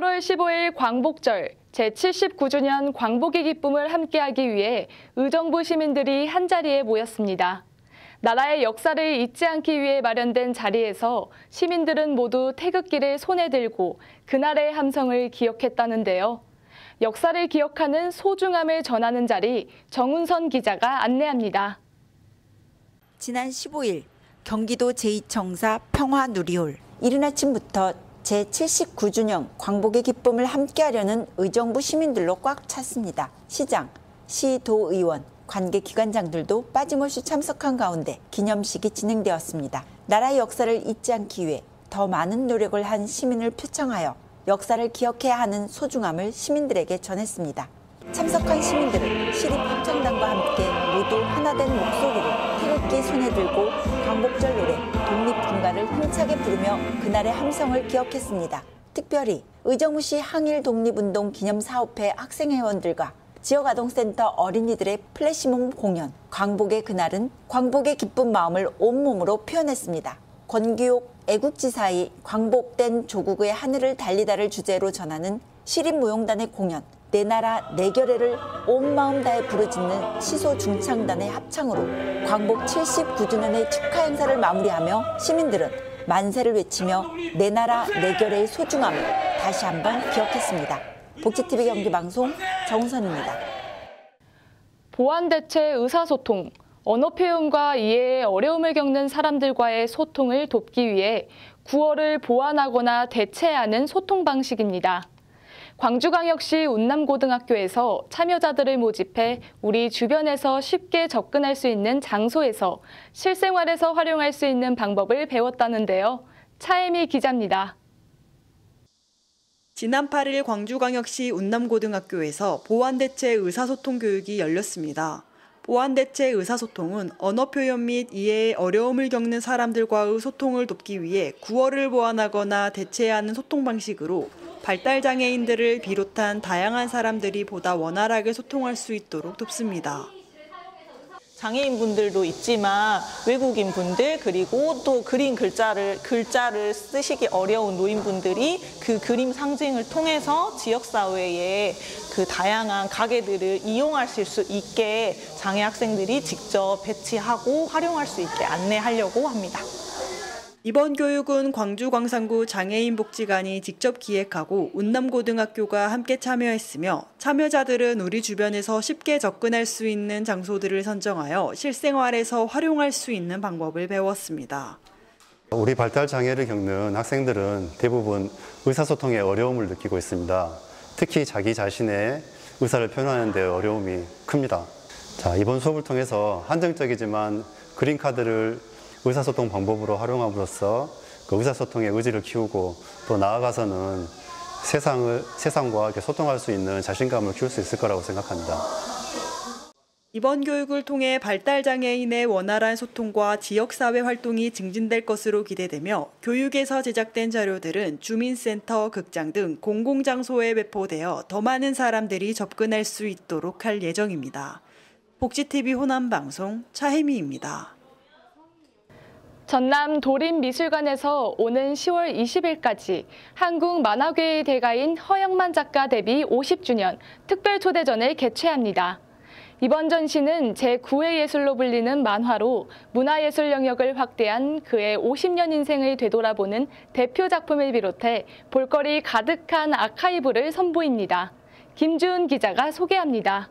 8월 15일 광복절 제79주년 광복의 기쁨을 함께하기 위해 의정부 시민들이 한자리에 모였습니다. 나라의 역사를 잊지 않기 위해 마련된 자리에서 시민들은 모두 태극기를 손에 들고 그날의 함성을 기억했다는데요. 역사를 기억하는 소중함을 전하는 자리, 정운선 기자가 안내합니다. 지난 15일 경기도 제2청사 평화누리홀. 이른 아침부터 제79주년 광복의 기쁨을 함께하려는 의정부 시민들로 꽉 찼습니다. 시장, 시도의원, 관계기관장들도 빠짐없이 참석한 가운데 기념식이 진행되었습니다. 나라의 역사를 잊지 않기 위해 더 많은 노력을 한 시민을 표창하여 역사를 기억해야 하는 소중함을 시민들에게 전했습니다. 참석한 시민들은 시립합창단과 함께 모두 하나된 목소리로 태극기 손에 들고 광복절 노래, 독립군가를 힘차게 부르며 그날의 함성을 기억했습니다. 특별히 의정부시 항일독립운동 기념사업회 학생회원들과 지역아동센터 어린이들의 플래시몹 공연, 광복의 그날은 광복의 기쁜 마음을 온몸으로 표현했습니다. 권기옥 애국지사의 광복된 조국의 하늘을 달리다를 주제로 전하는 시립무용단의 공연, 내 나라 내 결의를 온 마음 다해 부르짖는 시소중창단의 합창으로 광복 79주년의 축하 행사를 마무리하며 시민들은 만세를 외치며 내 나라 내 결의의 소중함을 다시 한번 기억했습니다. 복지TV 경기방송 정우선입니다. 보완대체 의사소통, 언어 표현과 이해에 어려움을 겪는 사람들과의 소통을 돕기 위해 구어를 보완하거나 대체하는 소통 방식입니다. 광주광역시 운남고등학교에서 참여자들을 모집해 우리 주변에서 쉽게 접근할 수 있는 장소에서 실생활에서 활용할 수 있는 방법을 배웠다는데요. 차혜미 기자입니다. 지난 8일 광주광역시 운남고등학교에서 보완대체 의사소통 교육이 열렸습니다. 보완대체 의사소통은 언어표현 및 이해에 어려움을 겪는 사람들과의 소통을 돕기 위해 구어를 보완하거나 대체하는 소통 방식으로 발달장애인들을 비롯한 다양한 사람들이 보다 원활하게 소통할 수 있도록 돕습니다. 장애인분들도 있지만 외국인분들 그리고 또 그림 글자를 쓰시기 어려운 노인분들이 그 그림 상징을 통해서 지역사회의 그 다양한 가게들을 이용하실 수 있게 장애 학생들이 직접 배치하고 활용할 수 있게 안내하려고 합니다. 이번 교육은 광주 광산구 장애인복지관이 직접 기획하고 운남고등학교가 함께 참여했으며 참여자들은 우리 주변에서 쉽게 접근할 수 있는 장소들을 선정하여 실생활에서 활용할 수 있는 방법을 배웠습니다. 우리 발달장애를 겪는 학생들은 대부분 의사소통에 어려움을 느끼고 있습니다. 특히 자기 자신의 의사를 표현하는 데 어려움이 큽니다. 자, 이번 수업을 통해서 한정적이지만 그린카드를 의사소통 방법으로 활용함으로써 그 의사소통의 의지를 키우고 또 나아가서는 세상과 소통할 수 있는 자신감을 키울 수 있을 거라고 생각합니다. 이번 교육을 통해 발달장애인의 원활한 소통과 지역사회 활동이 증진될 것으로 기대되며 교육에서 제작된 자료들은 주민센터, 극장 등 공공장소에 배포되어 더 많은 사람들이 접근할 수 있도록 할 예정입니다. 복지TV 호남방송 차혜미입니다. 전남 도립미술관에서 오는 10월 20일까지 한국만화계의 대가인 허영만 작가 데뷔 50주년 특별 초대전을 개최합니다. 이번 전시는 제9의 예술로 불리는 만화로 문화예술 영역을 확대한 그의 50년 인생을 되돌아보는 대표 작품을 비롯해 볼거리 가득한 아카이브를 선보입니다. 김주은 기자가 소개합니다.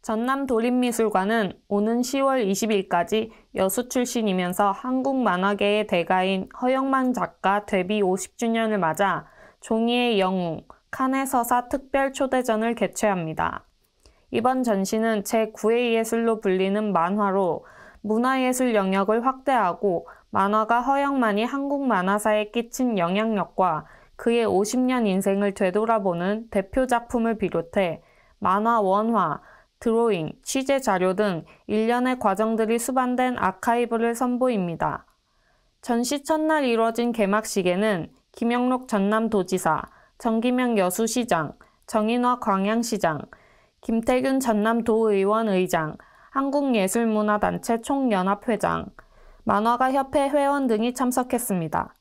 전남 도립미술관은 오는 10월 20일까지 여수 출신이면서 한국 만화계의 대가인 허영만 작가 데뷔 50주년을 맞아 종이의 영웅, 칸의 서사 특별 초대전을 개최합니다. 이번 전시는 제9의 예술로 불리는 만화로 문화예술 영역을 확대하고 만화가 허영만이 한국 만화사에 끼친 영향력과 그의 50년 인생을 되돌아보는 대표 작품을 비롯해 만화 원화, 드로잉, 취재 자료 등 일련의 과정들이 수반된 아카이브를 선보입니다. 전시 첫날 이뤄진 개막식에는 김영록 전남도지사, 정기명 여수시장, 정인화 광양시장, 김태균 전남도의원 의장, 한국예술문화단체 총연합회장, 만화가협회 회원 등이 참석했습니다.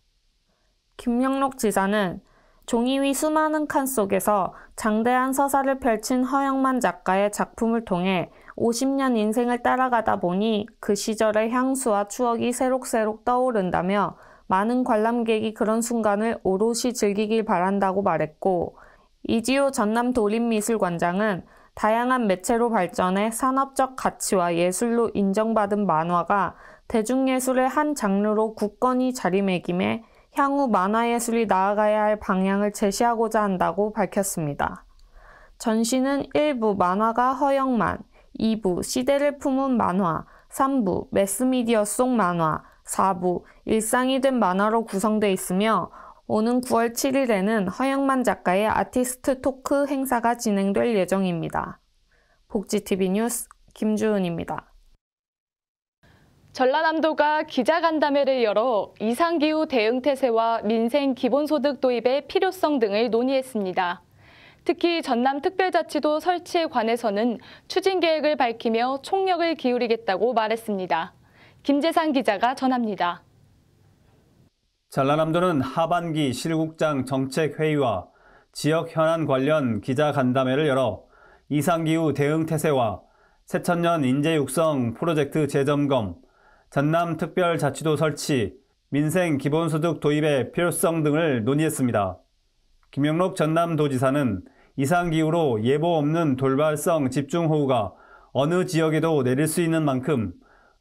김영록 지사는 종이 위 수많은 칸 속에서 장대한 서사를 펼친 허영만 작가의 작품을 통해 50년 인생을 따라가다 보니 그 시절의 향수와 추억이 새록새록 떠오른다며 많은 관람객이 그런 순간을 오롯이 즐기길 바란다고 말했고, 이지호 전남 도립미술관장은 다양한 매체로 발전해 산업적 가치와 예술로 인정받은 만화가 대중예술의 한 장르로 굳건히 자리매김해 향후 만화예술이 나아가야 할 방향을 제시하고자 한다고 밝혔습니다. 전시는 1부 만화가 허영만, 2부 시대를 품은 만화, 3부 매스미디어 속 만화, 4부 일상이 된 만화로 구성돼 있으며 오는 9월 7일에는 허영만 작가의 아티스트 토크 행사가 진행될 예정입니다. 복지TV 뉴스 김주은입니다. 전라남도가 기자간담회를 열어 이상기후 대응태세와 민생기본소득 도입의 필요성 등을 논의했습니다. 특히 전남특별자치도 설치에 관해서는 추진계획을 밝히며 총력을 기울이겠다고 말했습니다. 김재상 기자가 전합니다. 전라남도는 하반기 실국장 정책회의와 지역 현안 관련 기자간담회를 열어 이상기후 대응태세와 새천년 인재육성 프로젝트 재점검, 전남특별자치도 설치, 민생기본소득 도입의 필요성 등을 논의했습니다. 김영록 전남도지사는 이상기후로 예보 없는 돌발성 집중호우가 어느 지역에도 내릴 수 있는 만큼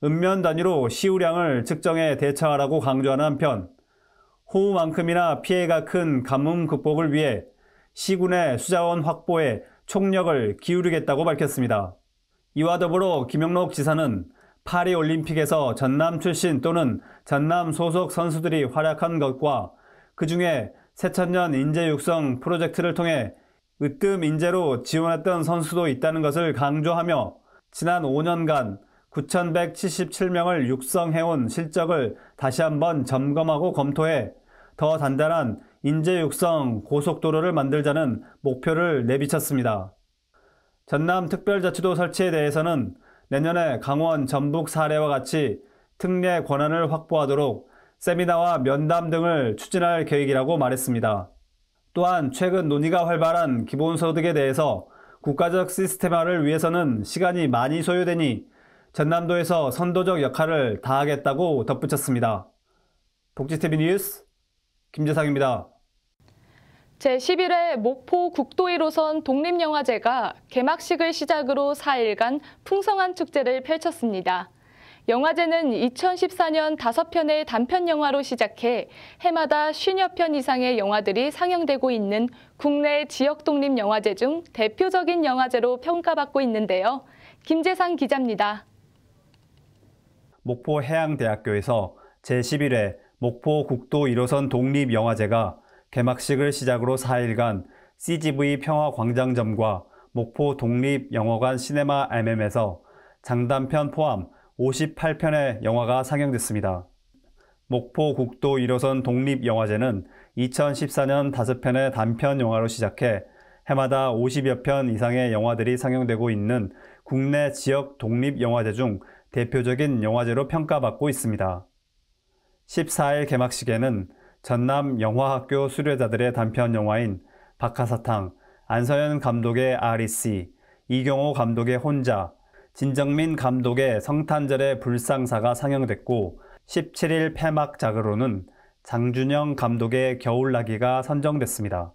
읍면 단위로 시우량을 측정해 대처하라고 강조하는 한편, 호우만큼이나 피해가 큰 가뭄 극복을 위해 시군의 수자원 확보에 총력을 기울이겠다고 밝혔습니다. 이와 더불어 김영록 지사는 파리올림픽에서 전남 출신 또는 전남 소속 선수들이 활약한 것과 그중에 새천년 인재육성 프로젝트를 통해 으뜸 인재로 지원했던 선수도 있다는 것을 강조하며 지난 5년간 9,177명을 육성해온 실적을 다시 한번 점검하고 검토해 더 단단한 인재육성 고속도로를 만들자는 목표를 내비쳤습니다. 전남특별자치도 설치에 대해서는 내년에 강원, 전북 사례와 같이 특례 권한을 확보하도록 세미나와 면담 등을 추진할 계획이라고 말했습니다. 또한 최근 논의가 활발한 기본소득에 대해서 국가적 시스템화를 위해서는 시간이 많이 소요되니 전남도에서 선도적 역할을 다하겠다고 덧붙였습니다. 복지TV 뉴스 김재상입니다. 제11회 목포 국도 1호선 독립영화제가 개막식을 시작으로 4일간 풍성한 축제를 펼쳤습니다. 영화제는 2014년 5편의 단편 영화로 시작해 해마다 50여 편 이상의 영화들이 상영되고 있는 국내 지역 독립 영화제 중 대표적인 영화제로 평가받고 있는데요. 김재상 기자입니다. 목포해양대학교에서 제11회 목포 국도 1호선 독립영화제가 개막식을 시작으로 4일간 CGV 평화광장점과 목포 독립영화관 시네마 MM에서 장단편 포함 58편의 영화가 상영됐습니다. 목포 국도 1호선 독립영화제는 2014년 5편의 단편 영화로 시작해 해마다 50여 편 이상의 영화들이 상영되고 있는 국내 지역 독립영화제 중 대표적인 영화제로 평가받고 있습니다. 14일 개막식에는 전남 영화학교 수료자들의 단편 영화인 박하사탕, 안서연 감독의 아리씨, 이경호 감독의 혼자, 진정민 감독의 성탄절의 불상사가 상영됐고 17일 폐막작으로는 장준영 감독의 겨울나기가 선정됐습니다.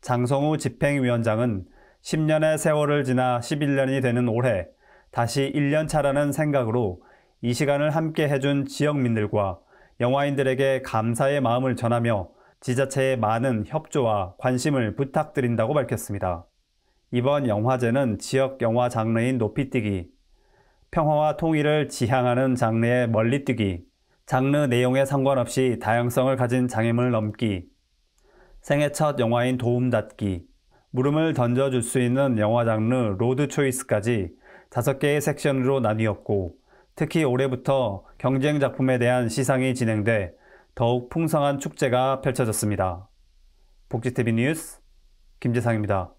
장성우 집행위원장은 10년의 세월을 지나 11년이 되는 올해 다시 1년차라는 생각으로 이 시간을 함께 해준 지역민들과 영화인들에게 감사의 마음을 전하며 지자체의 많은 협조와 관심을 부탁드린다고 밝혔습니다. 이번 영화제는 지역 영화 장르인 높이뛰기, 평화와 통일을 지향하는 장르의 멀리뛰기, 장르 내용에 상관없이 다양성을 가진 장애물 넘기, 생애 첫 영화인 도움닫기, 물음을 던져줄 수 있는 영화 장르 로드 초이스까지 5개의 섹션으로 나뉘었고, 특히 올해부터 경쟁 작품에 대한 시상이 진행돼 더욱 풍성한 축제가 펼쳐졌습니다. 복지TV 뉴스 김재상입니다.